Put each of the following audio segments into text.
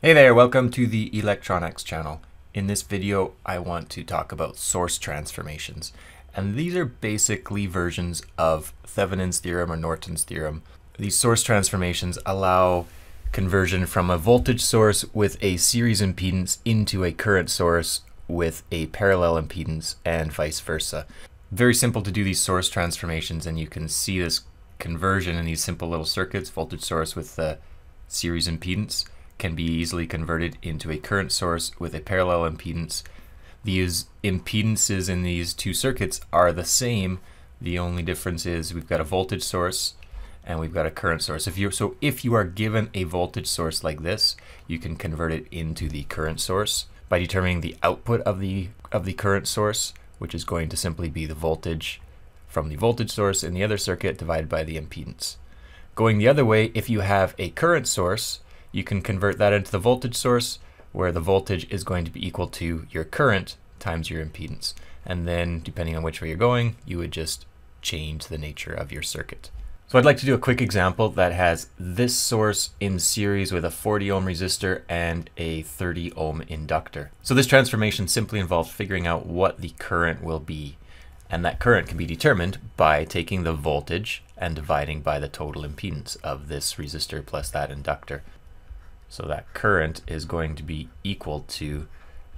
Hey there, welcome to the electronics channel. In this video I want to talk about source transformations, and these are basically versions of Thevenin's theorem or Norton's theorem. These source transformations allow conversion from a voltage source with a series impedance into a current source with a parallel impedance and vice versa. Very simple to do these source transformations, and you can see this conversion in these simple little circuits. Voltage source with the series impedance can be easily converted into a current source with a parallel impedance. These impedances in these two circuits are the same. The only difference is we've got a voltage source and we've got a current source. So if you are given a voltage source like this, you can convert it into the current source by determining the output of the current source, which is going to simply be the voltage from the voltage source in the other circuit divided by the impedance. Going the other way, if you have a current source, you can convert that into the voltage source, where the voltage is going to be equal to your current times your impedance. And then depending on which way you're going, you would just change the nature of your circuit. So I'd like to do a quick example that has this source in series with a 40 ohm resistor and a 30 ohm inductor. So this transformation simply involves figuring out what the current will be. And that current can be determined by taking the voltage and dividing by the total impedance of this resistor plus that inductor. So that current is going to be equal to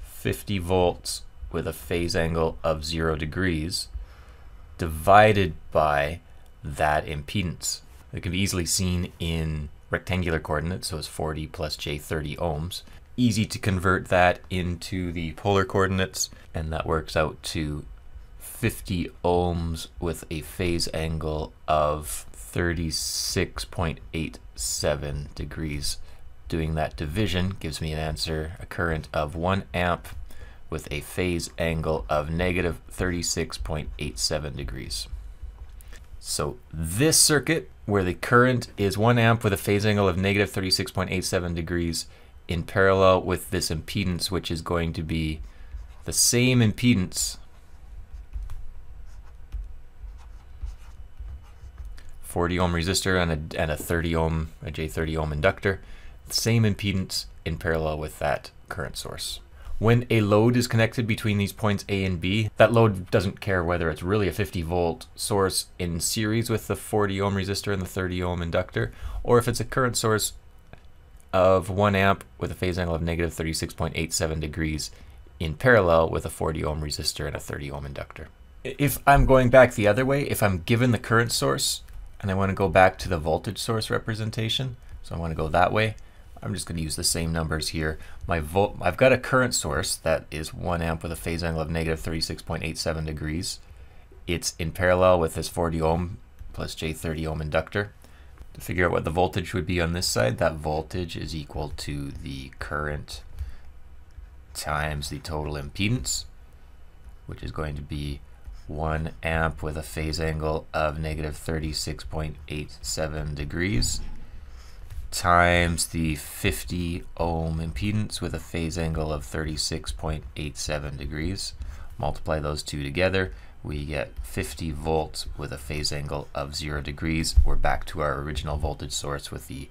50 volts with a phase angle of 0 degrees divided by that impedance. It can be easily seen in rectangular coordinates, so it's 40 plus j 30 ohms. Easy to convert that into the polar coordinates, and that works out to 50 ohms with a phase angle of 36.87 degrees. Doing that division gives me an answer, a current of 1 amp with a phase angle of negative 36.87 degrees. So this circuit, where the current is 1 amp with a phase angle of negative 36.87 degrees, in parallel with this impedance, which is going to be the same impedance, 40 ohm resistor and a 30 ohm, a J30 ohm inductor, same impedance in parallel with that current source. When a load is connected between these points A and B, that load doesn't care whether it's really a 50 volt source in series with the 40 ohm resistor and the 30 ohm inductor, or if it's a current source of 1 amp with a phase angle of negative 36.87 degrees in parallel with a 40 ohm resistor and a 30 ohm inductor. If I'm going back the other way, if I'm given the current source and I want to go back to the voltage source representation, so I want to go that way, I'm just going to use the same numbers here. I've got a current source that is 1 amp with a phase angle of negative 36.87 degrees. It's in parallel with this 40 ohm plus J30 ohm inductor. To figure out what the voltage would be on this side, that voltage is equal to the current times the total impedance, which is going to be 1 amp with a phase angle of negative 36.87 degrees times the 50 ohm impedance with a phase angle of 36.87 degrees. Multiply those two together, we get 50 volts with a phase angle of 0 degrees. We're back to our original voltage source with the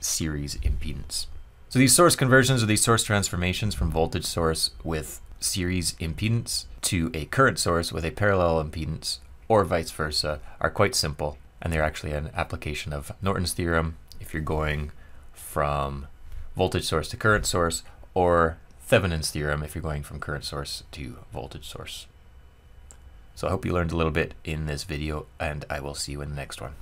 series impedance. So these source conversions, or these source transformations from voltage source with series impedance to a current source with a parallel impedance, or vice versa, are quite simple, and they're actually an application of Norton's theorem if you're going from voltage source to current source, or Thevenin's theorem if you're going from current source to voltage source. So I hope you learned a little bit in this video, and I will see you in the next one.